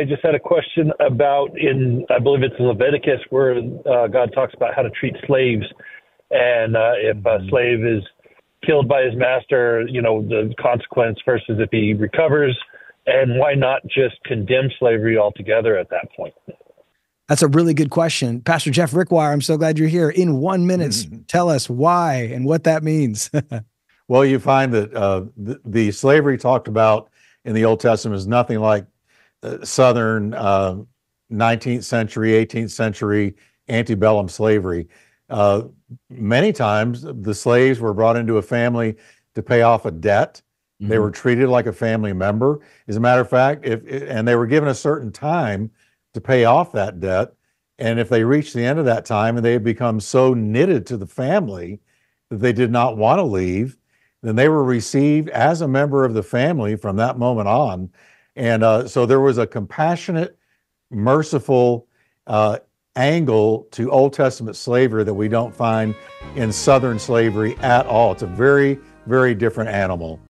I just had a question about I believe it's in Leviticus, where God talks about how to treat slaves. And if a slave is killed by his master, you know, the consequence versus if he recovers. And why not just condemn slavery altogether at that point? That's a really good question. Pastor Jeff Wickwire, I'm so glad you're here. In 1 minute, tell us why and what that means. Well, you find that the slavery talked about in the Old Testament is nothing like Southern 19th century, 18th century antebellum slavery. Many times the slaves were brought into a family to pay off a debt. They were treated like a family member. As a matter of fact, and they were given a certain time to pay off that debt. And if they reached the end of that time and they had become so knitted to the family that they did not want to leave, then they were received as a member of the family from that moment on. And so there was a compassionate, merciful angle to Old Testament slavery that we don't find in Southern slavery at all. It's a very, very different animal.